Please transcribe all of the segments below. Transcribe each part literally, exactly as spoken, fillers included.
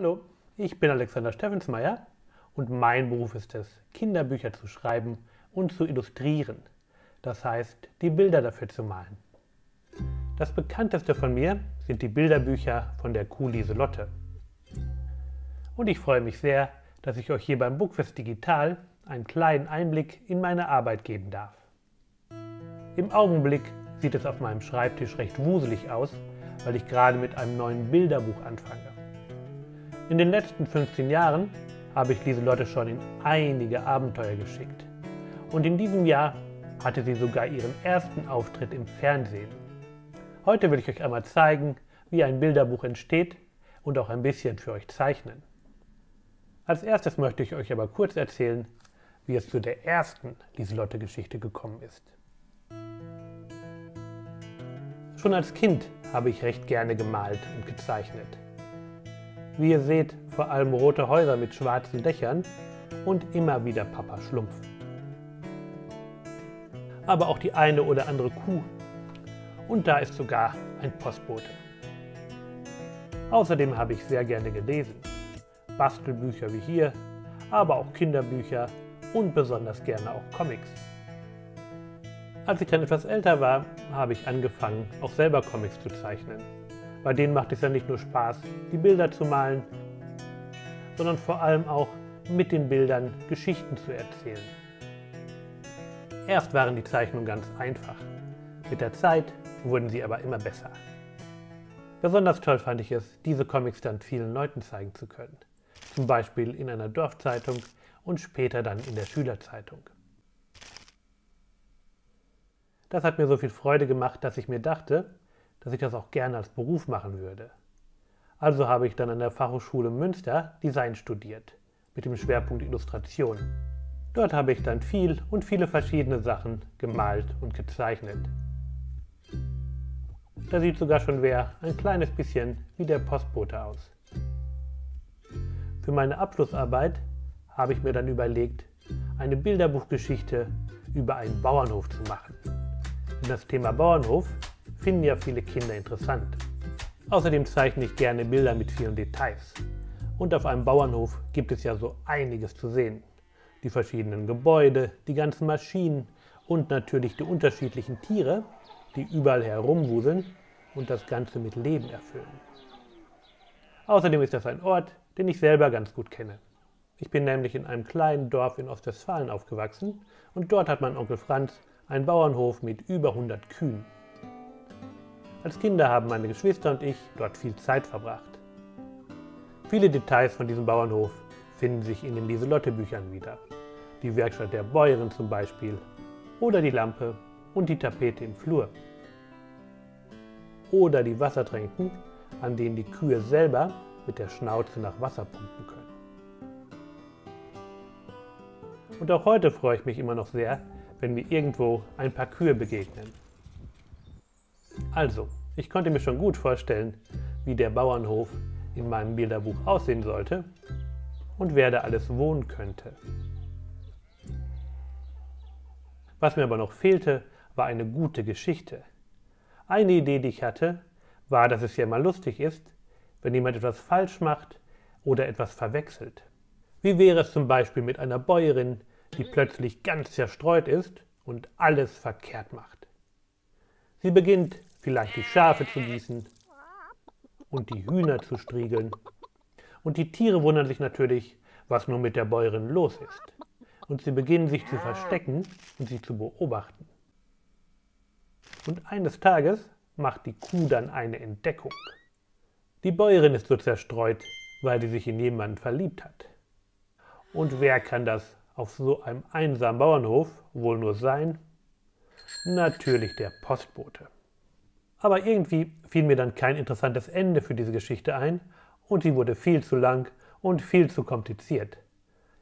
Hallo, ich bin Alexander Steffensmeier und mein Beruf ist es, Kinderbücher zu schreiben und zu illustrieren. Das heißt, die Bilder dafür zu malen. Das bekannteste von mir sind die Bilderbücher von der Kuh Lieselotte. Und ich freue mich sehr, dass ich euch hier beim Bookfest Digital einen kleinen Einblick in meine Arbeit geben darf. Im Augenblick sieht es auf meinem Schreibtisch recht wuselig aus, weil ich gerade mit einem neuen Bilderbuch anfange. In den letzten fünfzehn Jahren habe ich Lieselotte schon in einige Abenteuer geschickt. Und in diesem Jahr hatte sie sogar ihren ersten Auftritt im Fernsehen. Heute will ich euch einmal zeigen, wie ein Bilderbuch entsteht und auch ein bisschen für euch zeichnen. Als erstes möchte ich euch aber kurz erzählen, wie es zu der ersten Lieselotte-Geschichte gekommen ist. Schon als Kind habe ich recht gerne gemalt und gezeichnet. Wie ihr seht, vor allem rote Häuser mit schwarzen Dächern und immer wieder Papa Schlumpf. Aber auch die eine oder andere Kuh. Und da ist sogar ein Postbote. Außerdem habe ich sehr gerne gelesen. Bastelbücher wie hier, aber auch Kinderbücher und besonders gerne auch Comics. Als ich dann etwas älter war, habe ich angefangen, auch selber Comics zu zeichnen. Bei denen macht es ja nicht nur Spaß, die Bilder zu malen, sondern vor allem auch mit den Bildern Geschichten zu erzählen. Erst waren die Zeichnungen ganz einfach. Mit der Zeit wurden sie aber immer besser. Besonders toll fand ich es, diese Comics dann vielen Leuten zeigen zu können. Zum Beispiel in einer Dorfzeitung und später dann in der Schülerzeitung. Das hat mir so viel Freude gemacht, dass ich mir dachte, dass ich das auch gerne als Beruf machen würde. Also habe ich dann an der Fachhochschule Münster Design studiert, mit dem Schwerpunkt Illustration. Dort habe ich dann viel und viele verschiedene Sachen gemalt und gezeichnet. Da sieht sogar schon wer ein kleines bisschen wie der Postbote aus. Für meine Abschlussarbeit habe ich mir dann überlegt, eine Bilderbuchgeschichte über einen Bauernhof zu machen. Denn das Thema Bauernhof finden ja viele Kinder interessant. Außerdem zeichne ich gerne Bilder mit vielen Details. Und auf einem Bauernhof gibt es ja so einiges zu sehen. Die verschiedenen Gebäude, die ganzen Maschinen und natürlich die unterschiedlichen Tiere, die überall herumwuseln und das Ganze mit Leben erfüllen. Außerdem ist das ein Ort, den ich selber ganz gut kenne. Ich bin nämlich in einem kleinen Dorf in Ostwestfalen aufgewachsen und dort hat mein Onkel Franz einen Bauernhof mit über hundert Kühen. Als Kinder haben meine Geschwister und ich dort viel Zeit verbracht. Viele Details von diesem Bauernhof finden sich in den Lieselotte-Büchern wieder. Die Werkstatt der Bäuerin zum Beispiel oder die Lampe und die Tapete im Flur. Oder die Wassertränken, an denen die Kühe selber mit der Schnauze nach Wasser pumpen können. Und auch heute freue ich mich immer noch sehr, wenn mir irgendwo ein paar Kühe begegnen. Also, ich konnte mir schon gut vorstellen, wie der Bauernhof in meinem Bilderbuch aussehen sollte und wer da alles wohnen könnte. Was mir aber noch fehlte, war eine gute Geschichte. Eine Idee, die ich hatte, war, dass es ja mal lustig ist, wenn jemand etwas falsch macht oder etwas verwechselt. Wie wäre es zum Beispiel mit einer Bäuerin, die plötzlich ganz zerstreut ist und alles verkehrt macht? Sie beginnt vielleicht die Schafe zu gießen und die Hühner zu striegeln. Und die Tiere wundern sich natürlich, was nun mit der Bäuerin los ist. Und sie beginnen sich zu verstecken und sie zu beobachten. Und eines Tages macht die Kuh dann eine Entdeckung. Die Bäuerin ist so zerstreut, weil sie sich in jemanden verliebt hat. Und wer kann das auf so einem einsamen Bauernhof wohl nur sein? Natürlich der Postbote. Aber irgendwie fiel mir dann kein interessantes Ende für diese Geschichte ein und sie wurde viel zu lang und viel zu kompliziert.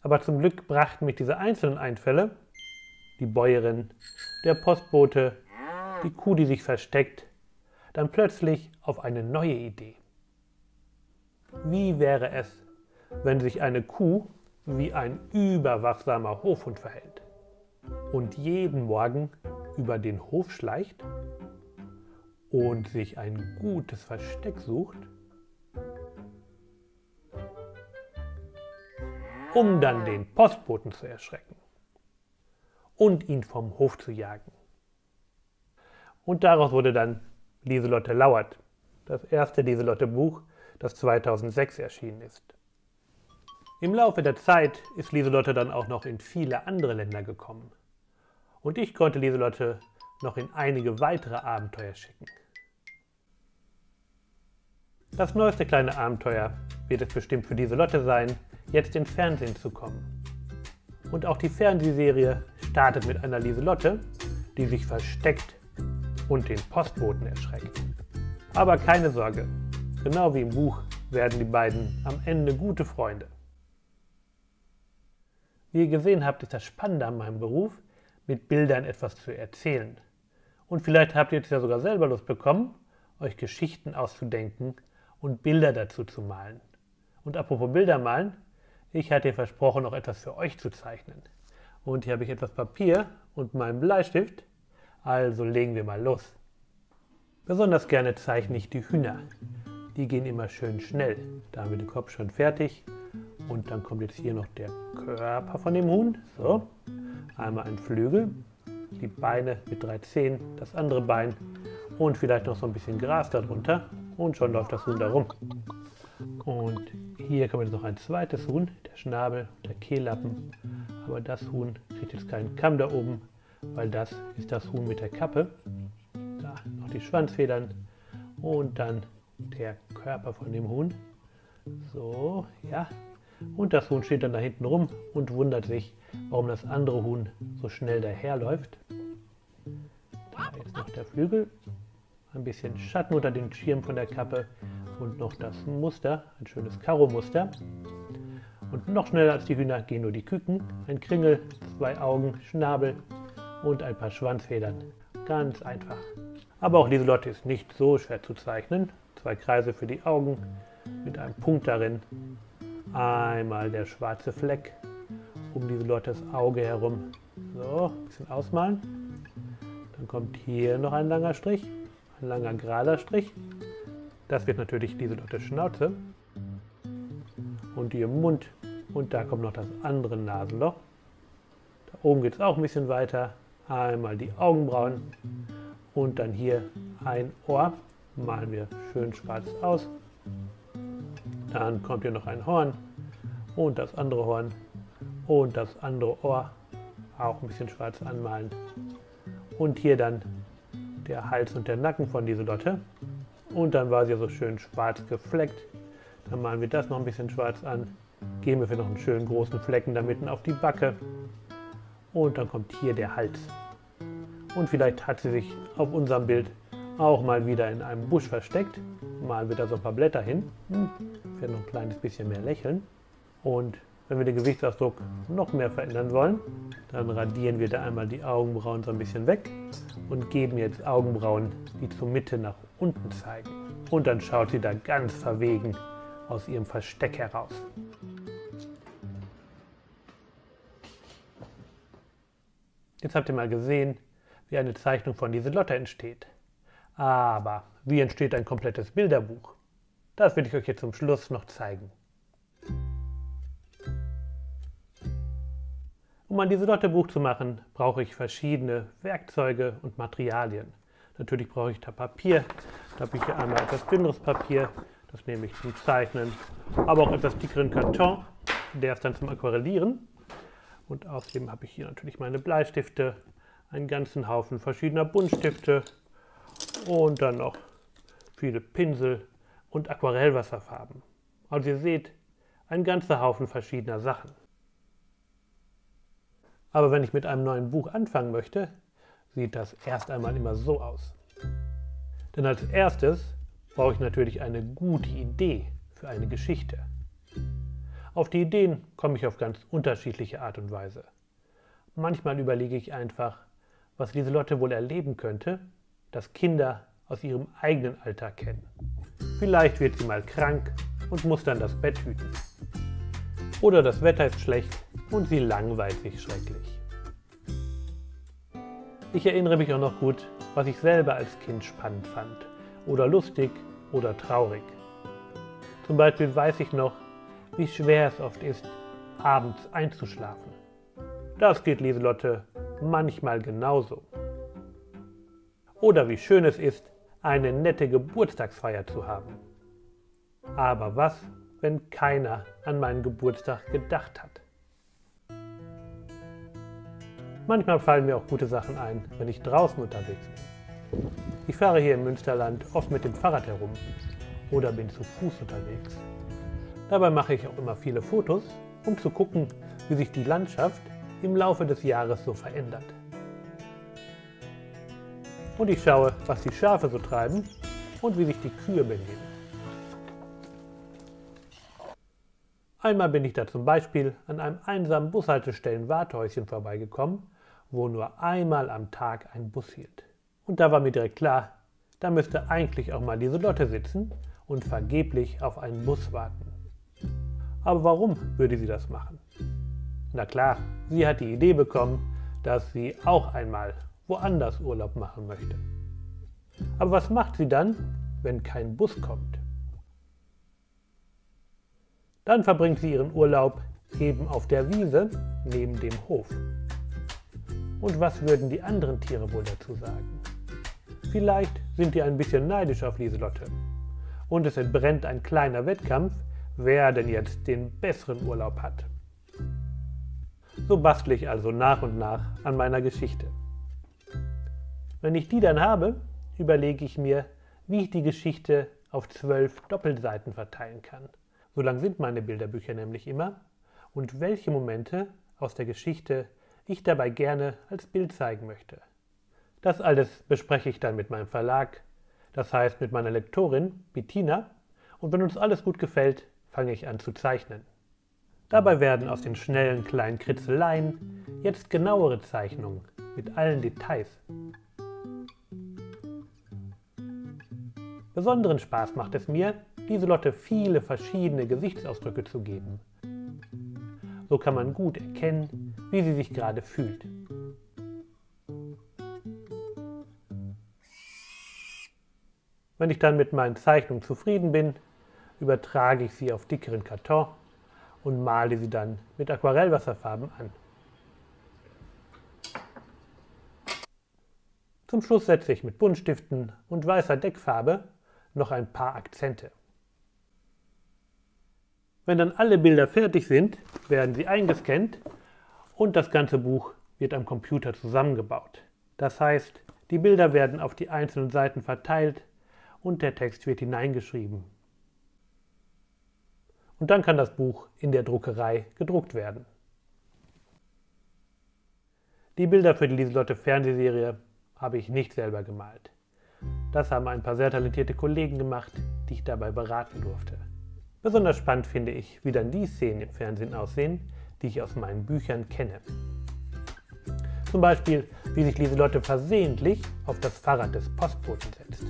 Aber zum Glück brachten mich diese einzelnen Einfälle, die Bäuerin, der Postbote, die Kuh, die sich versteckt, dann plötzlich auf eine neue Idee. Wie wäre es, wenn sich eine Kuh wie ein überwachsamer Hofhund verhält und jeden Morgen über den Hof schleicht und sich ein gutes Versteck sucht um dann den Postboten zu erschrecken und ihn vom Hof zu jagen. Und daraus wurde dann Lieselotte lauert, das erste Lieselotte-Buch, das zweitausendsechs erschienen ist. Im Laufe der Zeit ist Lieselotte dann auch noch in viele andere Länder gekommen. Und ich konnte Lieselotte noch in einige weitere Abenteuer schicken. Das neueste kleine Abenteuer wird es bestimmt für Lieselotte sein, jetzt ins Fernsehen zu kommen. Und auch die Fernsehserie startet mit einer Lieselotte, die sich versteckt und den Postboten erschreckt. Aber keine Sorge, genau wie im Buch werden die beiden am Ende gute Freunde. Wie ihr gesehen habt, ist das Spannende an meinem Beruf, mit Bildern etwas zu erzählen. Und vielleicht habt ihr jetzt ja sogar selber Lust bekommen, euch Geschichten auszudenken und Bilder dazu zu malen. Und apropos Bilder malen, ich hatte versprochen, noch etwas für euch zu zeichnen. Und hier habe ich etwas Papier und meinen Bleistift, also legen wir mal los. Besonders gerne zeichne ich die Hühner. Die gehen immer schön schnell. Da haben wir den Kopf schon fertig. Und dann kommt jetzt hier noch der Körper von dem Huhn. So, einmal ein Flügel, die Beine mit drei Zehen, das andere Bein und vielleicht noch so ein bisschen Gras darunter. Und schon läuft das Huhn da rum. Und hier kommt jetzt noch ein zweites Huhn, der Schnabel, der Kehllappen. Aber das Huhn kriegt jetzt keinen Kamm da oben, weil das ist das Huhn mit der Kappe. Da noch die Schwanzfedern und dann der Körper von dem Huhn. So, ja. Und das Huhn steht dann da hinten rum und wundert sich, warum das andere Huhn so schnell daherläuft. Da ist noch der Flügel, ein bisschen Schatten unter dem Schirm von der Kappe und noch das Muster, ein schönes Karo-Muster. Und noch schneller als die Hühner gehen nur die Küken, ein Kringel, zwei Augen, Schnabel und ein paar Schwanzfedern. Ganz einfach. Aber auch Lieselotte ist nicht so schwer zu zeichnen. Zwei Kreise für die Augen mit einem Punkt darin. Einmal der schwarze Fleck um Lieselottes Auge herum. So, ein bisschen ausmalen. Dann kommt hier noch ein langer Strich, ein langer gerader Strich. Das wird natürlich Lieselottes Schnauze und ihr Mund. Und da kommt noch das andere Nasenloch. Da oben geht es auch ein bisschen weiter. Einmal die Augenbrauen und dann hier ein Ohr. Malen wir schön schwarz aus. Dann kommt hier noch ein Horn und das andere Horn und das andere Ohr, auch ein bisschen schwarz anmalen. Und hier dann der Hals und der Nacken von Lieselotte. Und dann war sie so schön schwarz gefleckt. Dann malen wir das noch ein bisschen schwarz an, geben wir noch einen schönen großen Flecken da mitten auf die Backe. Und dann kommt hier der Hals. Und vielleicht hat sie sich auf unserem Bild auch mal wieder in einem Busch versteckt. Malen wir da so ein paar Blätter hin. Hm. Ich werde noch ein kleines bisschen mehr lächeln. Und wenn wir den Gesichtsausdruck noch mehr verändern wollen, dann radieren wir da einmal die Augenbrauen so ein bisschen weg und geben jetzt Augenbrauen, die zur Mitte nach unten zeigen. Und dann schaut sie da ganz verwegen aus ihrem Versteck heraus. Jetzt habt ihr mal gesehen, wie eine Zeichnung von Lieselotte entsteht. Aber wie entsteht ein komplettes Bilderbuch? Das will ich euch jetzt zum Schluss noch zeigen. Um ein Lieselotte-Buch zu machen, brauche ich verschiedene Werkzeuge und Materialien. Natürlich brauche ich da Papier. Da habe ich hier einmal etwas dünneres Papier, das nehme ich zum Zeichnen, aber auch etwas dickeren Karton, der ist dann zum Aquarellieren. Und außerdem habe ich hier natürlich meine Bleistifte, einen ganzen Haufen verschiedener Buntstifte, und dann noch viele Pinsel und Aquarellwasserfarben. Also ihr seht, ein ganzer Haufen verschiedener Sachen. Aber wenn ich mit einem neuen Buch anfangen möchte, sieht das erst einmal immer so aus. Denn als erstes brauche ich natürlich eine gute Idee für eine Geschichte. Auf die Ideen komme ich auf ganz unterschiedliche Art und Weise. Manchmal überlege ich einfach, was Lieselotte wohl erleben könnte, das Kinder aus ihrem eigenen Alltag kennen. Vielleicht wird sie mal krank und muss dann das Bett hüten. Oder das Wetter ist schlecht und sie langweilt sich schrecklich. Ich erinnere mich auch noch gut, was ich selber als Kind spannend fand. Oder lustig oder traurig. Zum Beispiel weiß ich noch, wie schwer es oft ist, abends einzuschlafen. Das geht Lieselotte manchmal genauso. Oder wie schön es ist, eine nette Geburtstagsfeier zu haben. Aber was, wenn keiner an meinen Geburtstag gedacht hat? Manchmal fallen mir auch gute Sachen ein, wenn ich draußen unterwegs bin. Ich fahre hier im Münsterland oft mit dem Fahrrad herum oder bin zu Fuß unterwegs. Dabei mache ich auch immer viele Fotos, um zu gucken, wie sich die Landschaft im Laufe des Jahres so verändert. Und ich schaue, was die Schafe so treiben und wie sich die Kühe benehmen. Einmal bin ich da zum Beispiel an einem einsamen Bushaltestellen-Warthäuschen vorbeigekommen, wo nur einmal am Tag ein Bus hielt. Und da war mir direkt klar, da müsste eigentlich auch mal Lieselotte sitzen und vergeblich auf einen Bus warten. Aber warum würde sie das machen? Na klar, sie hat die Idee bekommen, dass sie auch einmal woanders Urlaub machen möchte. Aber was macht sie dann, wenn kein Bus kommt? Dann verbringt sie ihren Urlaub eben auf der Wiese neben dem Hof. Und was würden die anderen Tiere wohl dazu sagen? Vielleicht sind die ein bisschen neidisch auf Lieselotte. Und es entbrennt ein kleiner Wettkampf, wer denn jetzt den besseren Urlaub hat. So bastle ich also nach und nach an meiner Geschichte. Wenn ich die dann habe, überlege ich mir, wie ich die Geschichte auf zwölf Doppelseiten verteilen kann. So lang sind meine Bilderbücher nämlich immer. Und welche Momente aus der Geschichte ich dabei gerne als Bild zeigen möchte. Das alles bespreche ich dann mit meinem Verlag, das heißt mit meiner Lektorin Bettina. Und wenn uns alles gut gefällt, fange ich an zu zeichnen. Dabei werden aus den schnellen kleinen Kritzeleien jetzt genauere Zeichnungen mit allen Details. Besonderen Spaß macht es mir, Lieselotte viele verschiedene Gesichtsausdrücke zu geben. So kann man gut erkennen, wie sie sich gerade fühlt. Wenn ich dann mit meinen Zeichnungen zufrieden bin, übertrage ich sie auf dickeren Karton und male sie dann mit Aquarellwasserfarben an. Zum Schluss setze ich mit Buntstiften und weißer Deckfarbe noch ein paar Akzente. Wenn dann alle Bilder fertig sind, werden sie eingescannt und das ganze Buch wird am Computer zusammengebaut. Das heißt, die Bilder werden auf die einzelnen Seiten verteilt und der Text wird hineingeschrieben. Und dann kann das Buch in der Druckerei gedruckt werden. Die Bilder für die Lieselotte Fernsehserie habe ich nicht selber gemalt. Das haben ein paar sehr talentierte Kollegen gemacht, die ich dabei beraten durfte. Besonders spannend finde ich, wie dann die Szenen im Fernsehen aussehen, die ich aus meinen Büchern kenne. Zum Beispiel, wie sich Lieselotte versehentlich auf das Fahrrad des Postboten setzt.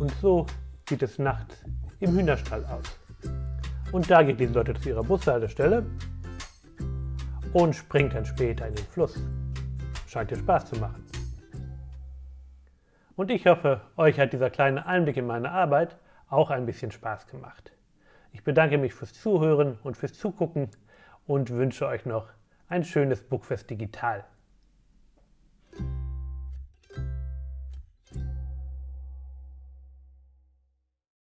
Und so sieht es nachts im Hühnerstall aus. Und da geht Lieselotte zu ihrer Bushaltestelle und springt dann später in den Fluss. Scheint dir Spaß zu machen. Und ich hoffe, euch hat dieser kleine Einblick in meine Arbeit auch ein bisschen Spaß gemacht. Ich bedanke mich fürs Zuhören und fürs Zugucken und wünsche euch noch ein schönes Bookfest Digital.